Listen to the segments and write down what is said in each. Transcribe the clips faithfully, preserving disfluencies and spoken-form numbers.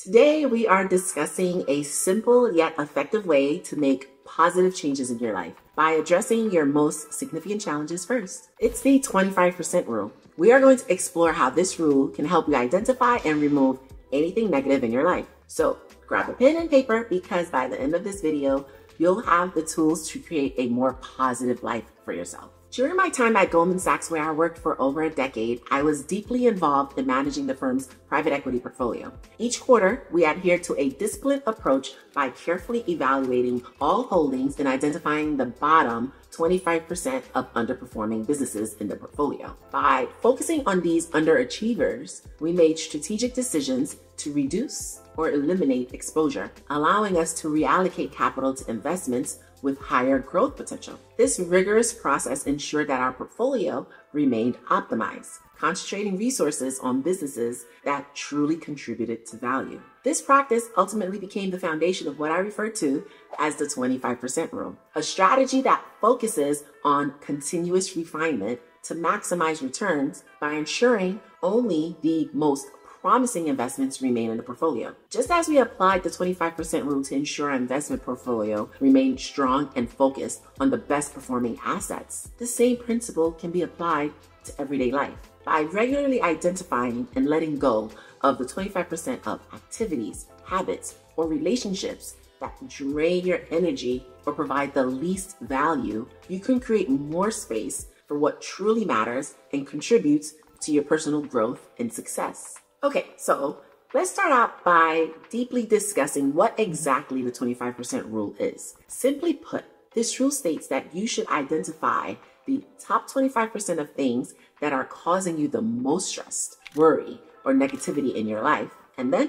Today, we are discussing a simple yet effective way to make positive changes in your life by addressing your most significant challenges first. It's the twenty-five percent rule. We are going to explore how this rule can help you identify and remove anything negative in your life. So grab a pen and paper, because by the end of this video, you'll have the tools to create a more positive life for yourself. During my time at Goldman Sachs, where I worked for over a decade, I was deeply involved in managing the firm's private equity portfolio. Each quarter, we adhered to a disciplined approach by carefully evaluating all holdings and identifying the bottom twenty-five percent of underperforming businesses in the portfolio. By focusing on these underachievers, we made strategic decisions to reduce or eliminate exposure, allowing us to reallocate capital to investments with higher growth potential. This rigorous process ensured that our portfolio remained optimized, concentrating resources on businesses that truly contributed to value. This practice ultimately became the foundation of what I refer to as the twenty-five percent rule, a strategy that focuses on continuous refinement to maximize returns by ensuring only the most promising investments remain in the portfolio. Just as we applied the twenty-five percent rule to ensure our investment portfolio remained strong and focused on the best performing assets, the same principle can be applied to everyday life. By regularly identifying and letting go of the twenty-five percent of activities, habits, or relationships that drain your energy or provide the least value, you can create more space for what truly matters and contributes to your personal growth and success. Okay, so let's start out by deeply discussing what exactly the twenty-five percent rule is. Simply put, this rule states that you should identify the top twenty-five percent of things that are causing you the most stress, worry, or negativity in your life, and then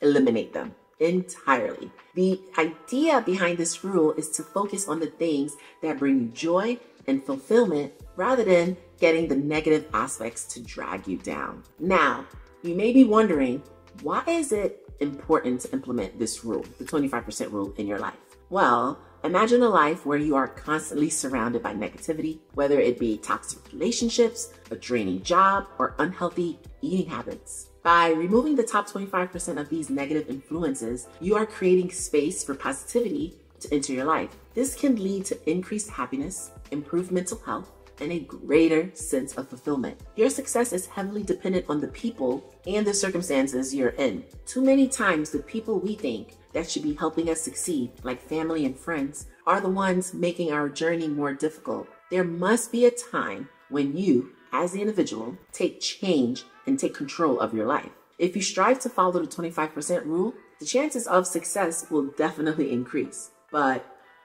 eliminate them entirely. The idea behind this rule is to focus on the things that bring you joy and fulfillment rather than getting the negative aspects to drag you down. Now, you may be wondering, why is it important to implement this rule, the twenty-five percent rule, in your life? Well, imagine a life where you are constantly surrounded by negativity, whether it be toxic relationships, a draining job, or unhealthy eating habits. By removing the top twenty-five percent of these negative influences, you are creating space for positivity to enter your life. This can lead to increased happiness, improved mental health, and a greater sense of fulfillment. Your success is heavily dependent on the people and the circumstances you're in. Too many times, the people we think that should be helping us succeed, like family and friends, are the ones making our journey more difficult. There must be a time when you, as the individual, take change and take control of your life. If you strive to follow the twenty-five percent rule, the chances of success will definitely increase. But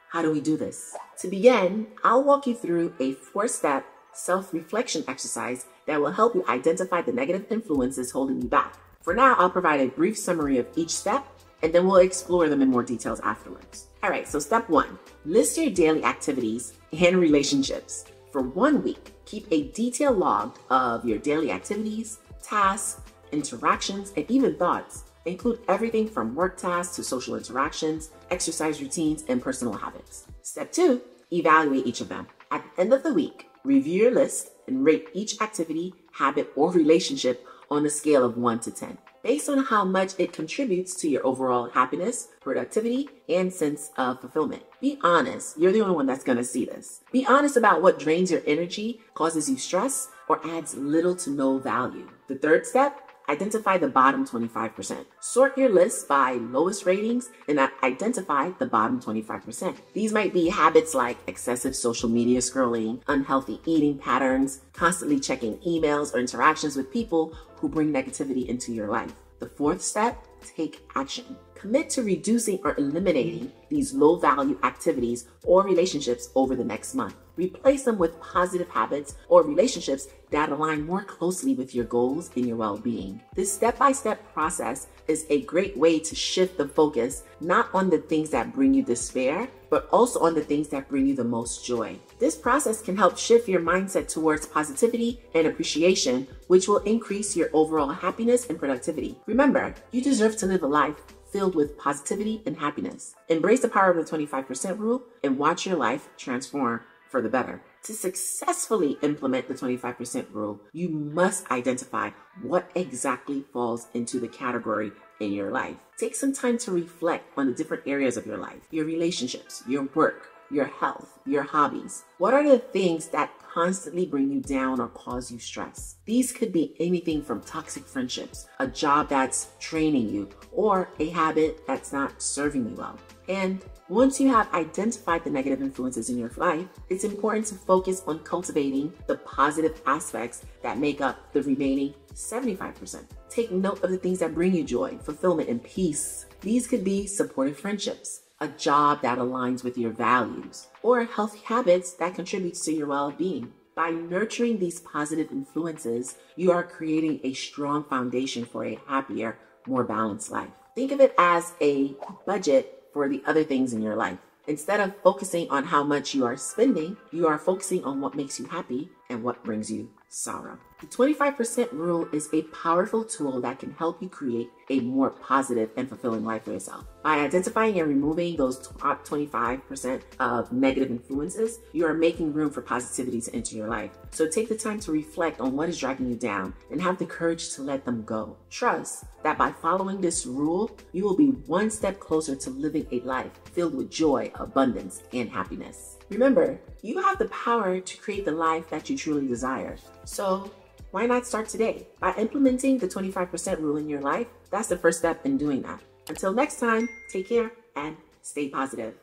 how do we do this? To begin, I'll walk you through a four-step self-reflection exercise that will help you identify the negative influences holding you back. For now, I'll provide a brief summary of each step, and then we'll explore them in more details afterwards. All right, so step one, list your daily activities and relationships. For one week, keep a detailed log of your daily activities, tasks, interactions, and even thoughts. Include everything from work tasks to social interactions, exercise routines, and personal habits. Step two, evaluate each of them. At the end of the week, review your list and rate each activity, habit, or relationship on a scale of one to ten, based on how much it contributes to your overall happiness, productivity, and sense of fulfillment. Be honest. You're the only one that's gonna see this. Be honest about what drains your energy, causes you stress, or adds little to no value. The third step, identify the bottom twenty-five percent. Sort your list by lowest ratings and identify the bottom twenty-five percent. These might be habits like excessive social media scrolling, unhealthy eating patterns, constantly checking emails or interactions with people who bring negativity into your life. The fourth step, take action. Commit to reducing or eliminating these low-value activities or relationships over the next month. Replace them with positive habits or relationships that align more closely with your goals and your well-being. This step-by-step process is a great way to shift the focus not on the things that bring you despair, but also on the things that bring you the most joy. This process can help shift your mindset towards positivity and appreciation, which will increase your overall happiness and productivity. Remember, you deserve to live a life filled with positivity and happiness. Embrace the power of the twenty-five percent rule and watch your life transform for the better. To successfully implement the twenty-five percent rule, you must identify what exactly falls into the category in your life. Take some time to reflect on the different areas of your life, your relationships, your work, your health, your hobbies. What are the things that constantly bring you down or cause you stress? These could be anything from toxic friendships, a job that's draining you, or a habit that's not serving you well. And once you have identified the negative influences in your life, it's important to focus on cultivating the positive aspects that make up the remaining seventy-five percent. Take note of the things that bring you joy, fulfillment, and peace. These could be supportive friendships, a job that aligns with your values, or healthy habits that contributes to your well-being. By nurturing these positive influences, you are creating a strong foundation for a happier, more balanced life. Think of it as a budget for the other things in your life. Instead of focusing on how much you are spending, you are focusing on what makes you happy and what brings you sorrow. The twenty-five percent rule is a powerful tool that can help you create a more positive and fulfilling life for yourself. By identifying and removing those top twenty-five percent of negative influences, you are making room for positivity to enter your life. So take the time to reflect on what is dragging you down and have the courage to let them go. Trust that by following this rule, you will be one step closer to living a life filled with joy, abundance, and happiness. Remember, you have the power to create the life that you truly desire. So why not start today? By implementing the twenty-five percent rule in your life, that's the first step in doing that. Until next time, take care and stay positive.